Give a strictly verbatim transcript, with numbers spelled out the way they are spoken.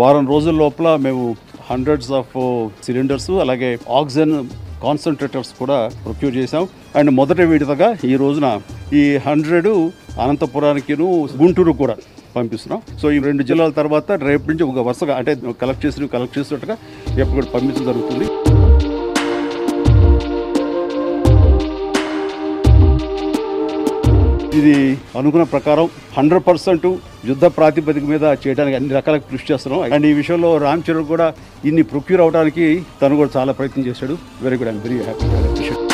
వారం రోజుల లోపల మేము హండ్రెడ్స్ ఆఫ్ సిలిండర్స్ అలాగే ఆక్సిజన్ కాన్సన్ట్రేటర్స్ కూడా ప్రొక్యూర్ చేసాం. అండ్ మొదటి విడతగా ఈ రోజున ఈ హండ్రెడ్ అనంతపురానికిను గుంటూరు కూడా పంపిస్తున్నాం. సో ఈ రెండు జిల్లాల తర్వాత రేపు నుంచి ఒక వరుసగా అంటే కలెక్ట్ చేసి కలెక్ట్ చేసినట్టుగా రేపు కూడా పంపించడం జరుగుతుంది. ఇది అనుకున్న ప్రకారం హండ్రెడ్ పర్సెంట్ యుద్ధ ప్రాతిపదిక మీద చేయడానికి అన్ని రకాల కృషి చేస్తున్నాం. అండ్ ఈ విషయంలో రామ్చరణ్ కూడా ఇన్ని ప్రొక్యూర్ అవడానికి తను కూడా చాలా ప్రయత్నం చేశాడు. Very good, I'm very happy.